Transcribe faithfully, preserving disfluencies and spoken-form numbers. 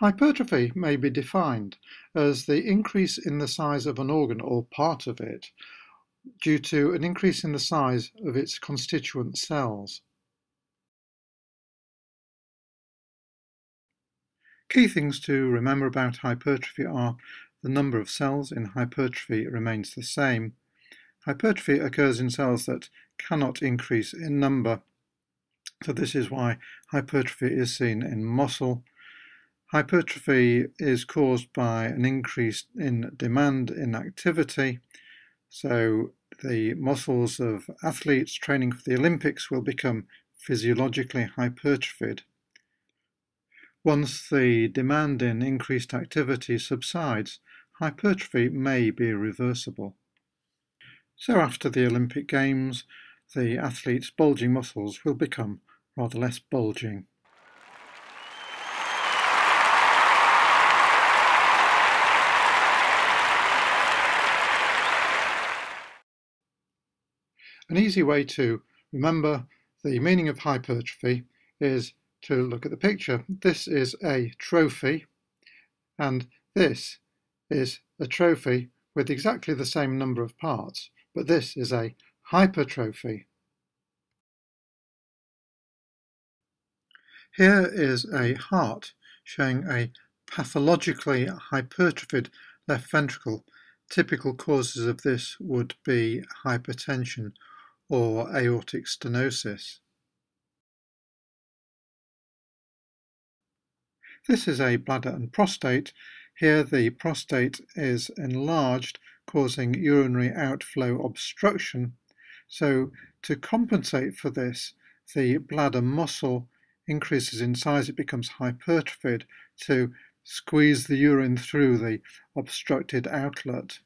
Hypertrophy may be defined as the increase in the size of an organ or part of it due to an increase in the size of its constituent cells. Key things to remember about hypertrophy are the number of cells in hypertrophy remains the same. Hypertrophy occurs in cells that cannot increase in number, so this is why hypertrophy is seen in muscle. Hypertrophy is caused by an increase in demand in activity, so the muscles of athletes training for the Olympics will become physiologically hypertrophied. Once the demand in increased activity subsides, hypertrophy may be reversible. So after the Olympic Games, the athlete's bulging muscles will become rather less bulging. An easy way to remember the meaning of hypertrophy is to look at the picture. This is a trophy, and this is a trophy with exactly the same number of parts, but this is a hypertrophy. Here is a heart showing a pathologically hypertrophied left ventricle. Typical causes of this would be hypertension or aortic stenosis. This is a bladder and prostate. Here the prostate is enlarged, causing urinary outflow obstruction. So to compensate for this, the bladder muscle increases in size. It becomes hypertrophied to squeeze the urine through the obstructed outlet.